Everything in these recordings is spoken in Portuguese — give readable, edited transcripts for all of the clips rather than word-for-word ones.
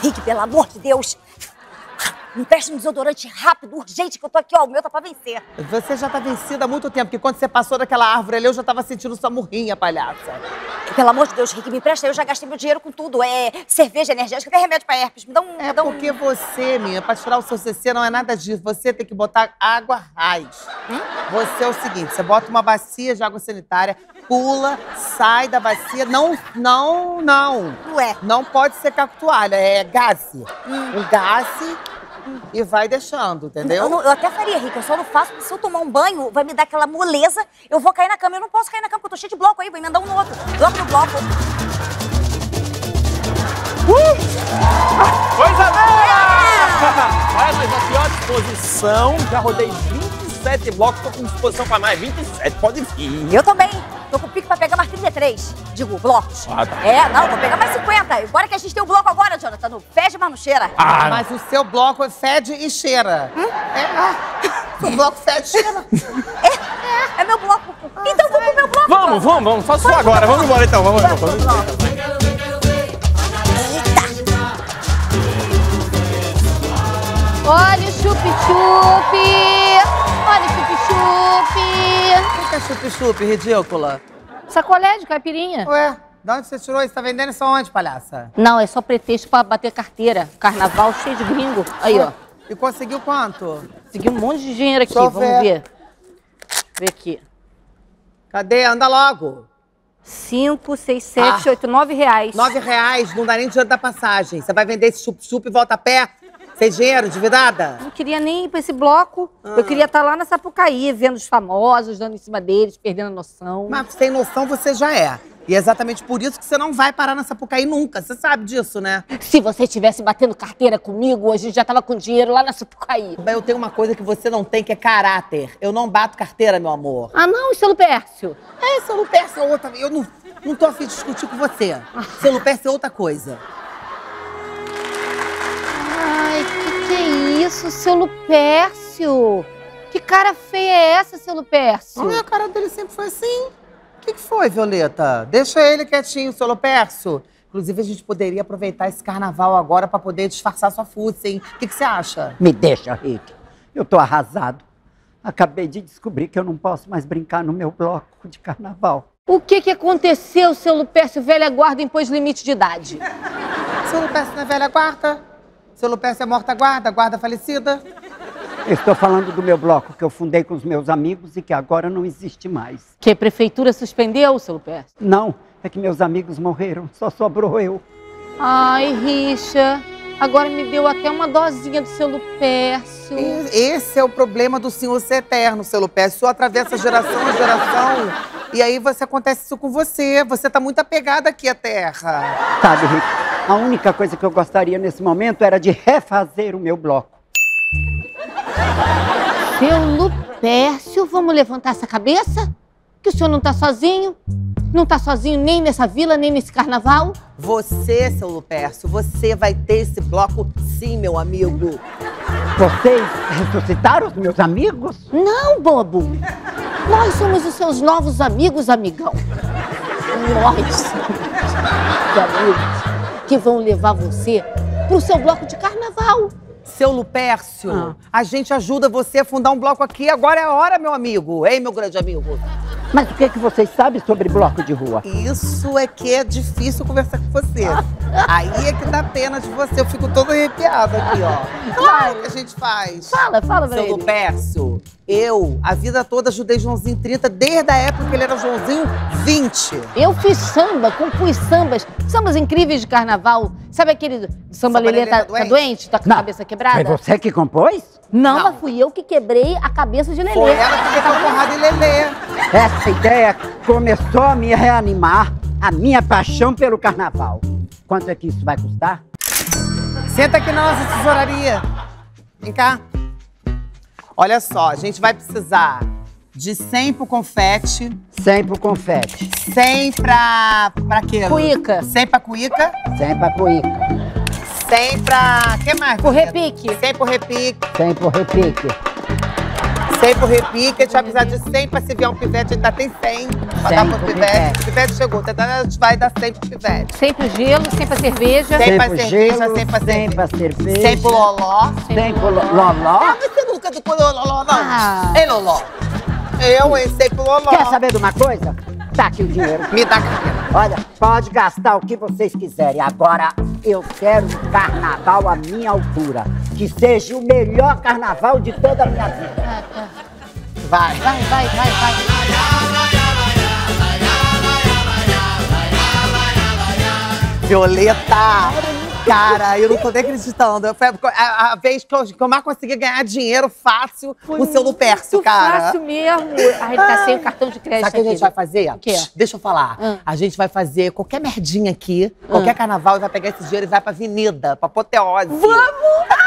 Rique, pelo amor de Deus, me presta um desodorante rápido, urgente, que eu tô aqui, ó, o meu tá pra vencer. Você já tá vencida há muito tempo, porque quando você passou daquela árvore ali, eu já tava sentindo sua murrinha, palhaça. Pelo amor de Deus, Rique, me presta, eu já gastei meu dinheiro com tudo. É cerveja, energética, até remédio pra herpes, me dá um... É porque você, minha, pra tirar o seu CC não é nada disso, você tem que botar água raiz. Você é o seguinte, você bota uma bacia de água sanitária, pula, sai da bacia, não. Ué? Não pode secar com toalha, é gaze. Um gaze... E vai deixando, entendeu? Eu até faria, Rica, eu só não faço, porque se eu tomar um banho, vai me dar aquela moleza, eu vou cair na cama. Eu não posso cair na cama, porque eu tô cheia de bloco aí, vou emendar um no outro. Bloco no bloco. Coisa boa! Olha, mas a pior disposição, já rodei 27 blocos, tô com disposição pra mais 27, pode vir. Eu também. Tô com pique pra pegar mais 33, digo, blocos. Ah, tá. É, não, vou pegar mais 50. Bora que a gente tem o bloco agora, Jonathan. Não fede, mas não cheira. Ah, mas o seu bloco fede e cheira. É, o bloco fede e cheira. É meu bloco. Então vamos pro meu bloco. Vamos. Só sua agora. Vamos embora então. Vamos. Olha o chup-chup. Olha o chup-chup. O que é chup-chup, ridícula? Sacolé de caipirinha. Ué, de onde você tirou isso? Tá vendendo isso aonde, palhaça? Não, é só pretexto pra bater carteira. Carnaval cheio de gringo. Aí, ó. E conseguiu quanto? Consegui um monte de dinheiro aqui, vamos ver. Vê aqui. Cadê? Anda logo. 5, 6, 7, 8, 9 reais. 9 reais, não dá nem dinheiro da passagem. Você vai vender esse chup-chup e volta a pé? Tem dinheiro, endividada? Não queria nem ir pra esse bloco. Eu queria estar lá na Sapucaí, vendo os famosos, dando em cima deles, perdendo a noção. Mas sem noção você já é. E é exatamente por isso que você não vai parar na Sapucaí nunca. Você sabe disso, né? Se você estivesse batendo carteira comigo, a gente já tava com dinheiro lá na Sapucaí. Bem, eu tenho uma coisa que você não tem, que é caráter. Eu não bato carteira, meu amor. Ah, não? Seu Lupércio? É, seu Lupércio é outra... Eu não tô afim de discutir com você. Seu Lupércio é outra coisa. Que isso, seu Lupércio? Que cara feia é essa, seu Lupércio? Ah, a cara dele sempre foi assim. O que foi, Violeta? Deixa ele quietinho, seu Lupércio. Inclusive, a gente poderia aproveitar esse carnaval agora pra poder disfarçar sua fúria, hein? O que você acha? Me deixa, Rique. Eu tô arrasado. Acabei de descobrir que eu não posso mais brincar no meu bloco de carnaval. O que aconteceu, seu Lupércio, velha guarda impôs limite de idade? Seu Lupércio não é velha guarda? Seu Lupércio é morta-guarda, guarda falecida. Estou falando do meu bloco que eu fundei com os meus amigos e que agora não existe mais. Que a prefeitura suspendeu, seu Lupércio? Não, é que meus amigos morreram, só sobrou eu. Ai, Richa, agora me deu até uma dosinha do seu Lupércio. Esse é o problema do senhor ser eterno, seu Lupércio. Só atravessa geração a geração e aí você acontece isso com você. Você tá muito apegada aqui à terra. Sabe, Richa? A única coisa que eu gostaria nesse momento era de refazer o meu bloco. Seu Lupércio, vamos levantar essa cabeça? Que o senhor não tá sozinho? Não tá sozinho nem nessa vila, nem nesse carnaval? Você, seu Lupércio, você vai ter esse bloco sim, meu amigo. Vocês ressuscitaram os meus amigos? Não, bobo. Nós somos os seus novos amigos, amigão. Nós. Amigos. Que vão levar você pro seu bloco de carnaval. Seu Lupércio, a gente ajuda você a fundar um bloco aqui. Agora é a hora, meu amigo. Ei, meu grande amigo. Mas o que é que vocês sabem sobre bloco de rua? Isso é que é difícil conversar com você. Aí é que dá pena de você. Eu fico toda arrepiada aqui, ó. Claro que a gente faz. Fala pra ele. Seu Lupércio, eu, a vida toda, ajudei Joãozinho 30 desde a época que ele era Joãozinho 20. Eu fiz samba, compus sambas incríveis de carnaval. Sabe aquele samba Lelê tá doente? Tá com a cabeça quebrada? Foi você que compôs? Não, mas fui eu que quebrei a cabeça de Lelê. Foi ela que deu a porrada em Lelê. Essa ideia começou a me reanimar a minha paixão pelo carnaval. Quanto é que isso vai custar? Senta aqui na nossa tesouraria. Vem cá. Olha só, a gente vai precisar de 100 pro confete. 100 pro confete. 100 pra quê? Cuíca. 100 pra cuíca. 100 pra cuíca. 100 pra... que mais? Pro repique. 100 pro repique. 100 pro repique. 100 pro repique, a gente vai precisar de 100 pra se virar um pivete, a gente ainda tem 100 pra dar pro pivete. O pivete chegou, então a gente vai dar 100 pro pivete. 100 pro gelo, 100 pra cerveja. 100 pra cerveja, 100 pra cerveja. 100 pro loló. 100 pro loló. Ah, você nunca do loló, não. Ei, loló. Eu sei pro loló. Quer saber de uma coisa? Tá aqui o dinheiro. Me dá aqui. Olha, pode gastar o que vocês quiserem. Agora, eu quero um carnaval à minha altura. Que seja o melhor carnaval de toda a minha vida. Vai, vai, vai, vai, vai. Violeta! Cara, eu não tô nem acreditando. A vez que eu mais consegui ganhar dinheiro fácil, foi o Seu Lupércio, cara. Fácil mesmo. A gente tá sem o cartão de crédito. Sabe o que a gente vai fazer? O quê? Deixa eu falar. A gente vai fazer qualquer merdinha aqui, qualquer carnaval, e vai pegar esse dinheiro e vai pra avenida, pra apoteose. Vamos!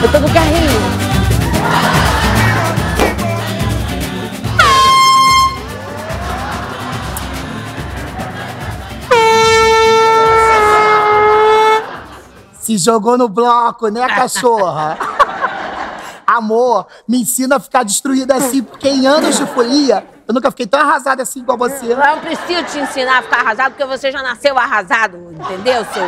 Eu tô no carrinho. Se jogou no bloco, né, cachorra? Amor, me ensina a ficar destruída assim, porque em anos de folia... Eu nunca fiquei tão arrasada assim igual você. Eu não preciso te ensinar a ficar arrasado, porque você já nasceu arrasado, entendeu? Seu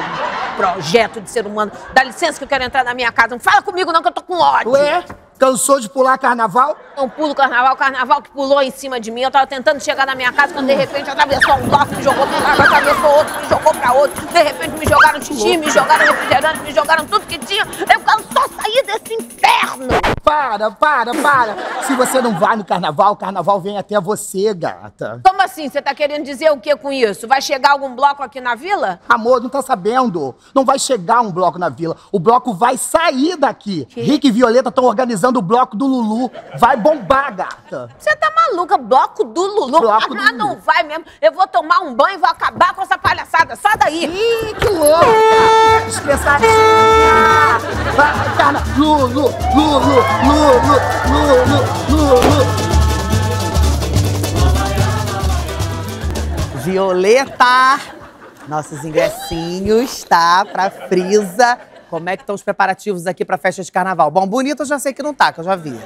projeto de ser humano. Dá licença que eu quero entrar na minha casa. Não fala comigo não, que eu tô com ódio. Ué? Cansou de pular carnaval? Não pulo carnaval. Carnaval que pulou em cima de mim. Eu tava tentando chegar na minha casa, quando de repente atravessou um bloco, me jogou pra um lado, atravessou outro, me jogou pra outro. De repente me jogaram xixi, me jogaram refrigerante, me jogaram tudo que tinha. Eu só saí desse inferno. Para. Se você não vai no carnaval, o carnaval vem até você, gata. Como assim? Você tá querendo dizer o que com isso? Vai chegar algum bloco aqui na vila? Amor, não tá sabendo. Não vai chegar um bloco na vila. O bloco vai sair daqui. Rique e Violeta estão organizando do bloco do Lulu. Vai bombar, gata. Você tá maluca? Bloco do Lulu? Bloco do Lulu. Não vai mesmo. Eu vou tomar um banho e vou acabar com essa palhaçada. Só daí. Ih, que louco, cara. Despreçadinha. Vai, Lulu. Violeta. Nossos ingressinhos, tá? Pra Frisa. Como é que estão os preparativos aqui pra festa de carnaval? Bom, bonito eu já sei que não tá, que eu já vi.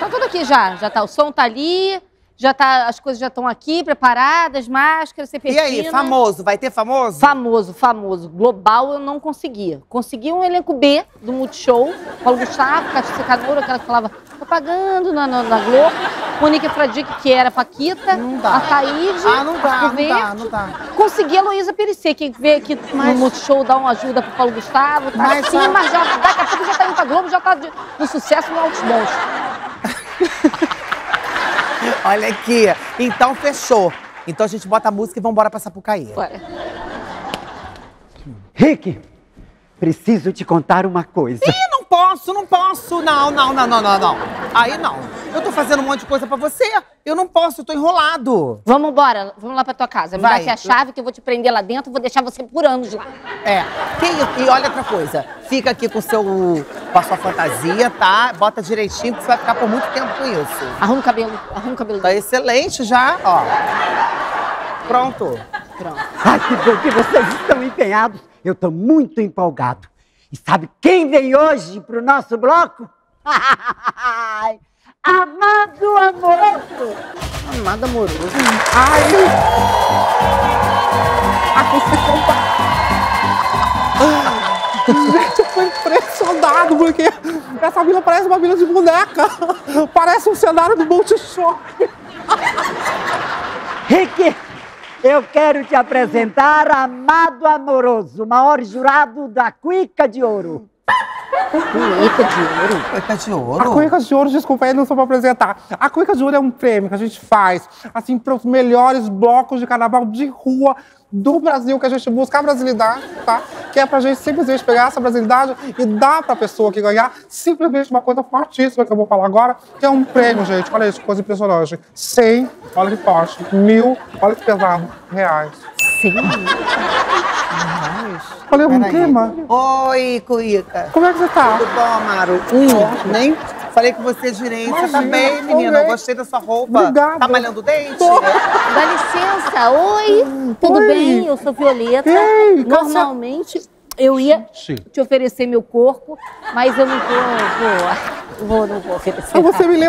Tá tudo aqui já. Já tá, o som tá ali, já tá, as coisas já estão aqui preparadas, máscaras, CPT. E aí, famoso? Vai ter famoso? Famoso. Global eu não conseguia. Consegui um elenco B do Multishow. Paulo Gustavo, Katiuscia Canoro, aquela que falava propaganda na Globo. Monique Fradique, que era Paquita. Não dá. A Taíde. Ah, não dá. Consegui a Luísa Pericê, que veio aqui no Multishow dar uma ajuda pro Paulo Gustavo. Tá? Mas, sim, mas já, daqui a pouco já tá indo pra Globo, já tá no sucesso no Outbound. Olha aqui. Então, fechou. Então, a gente bota a música e vambora pra Sapucaí. Bora. Rique, preciso te contar uma coisa. Ih, não posso. Não. Aí não. Eu tô fazendo um monte de coisa pra você. Eu não posso, eu tô enrolado. Vamos embora, vamos lá pra tua casa. Me dá aqui a chave que eu vou te prender lá dentro, vou deixar você por anos lá. É. E olha outra coisa, fica aqui com a sua fantasia, tá? Bota direitinho, porque você vai ficar por muito tempo com isso. Arruma o cabelo. Tá excelente já, ó. Pronto. Ai, que bom que vocês estão empenhados. Eu tô muito empolgado. E sabe quem vem hoje pro nosso bloco? Amado Amoroso! Amado Amoroso. Ai! Gente, eu tô impressionado, porque essa vila parece uma vila de boneca. Parece um cenário do Multishow. Rique, eu quero te apresentar Amado Amoroso, o maior jurado da Cuíca de Ouro. Cuíca de Ouro? Cuíca de Ouro? A Cuíca de Ouro, desculpa, aí não sou pra apresentar. A Cuíca de Ouro é um prêmio que a gente faz, assim, pros melhores blocos de carnaval de rua do Brasil, que a gente busca a brasilidade, tá? Que é pra gente simplesmente pegar essa brasilidade e dar pra pessoa que ganhar simplesmente uma coisa fortíssima que eu vou falar agora, que é um prêmio, gente. Olha isso, que coisa impressionante. 100, olha que forte. 1000, olha que pesado, reais. Sim. Falei um clima. Oi, Cuíca. Como é que você tá? Tudo bom, Amaro? Nem falei com você direito. Você tá bem, menina? Gostei da sua roupa. Obrigada. Tá malhando o dente? Tô. Dá licença. Oi. Tudo bem? Eu sou Violeta. Ei, normalmente, eu ia te oferecer meu corpo, mas eu não vou oferecer. Você me lembra?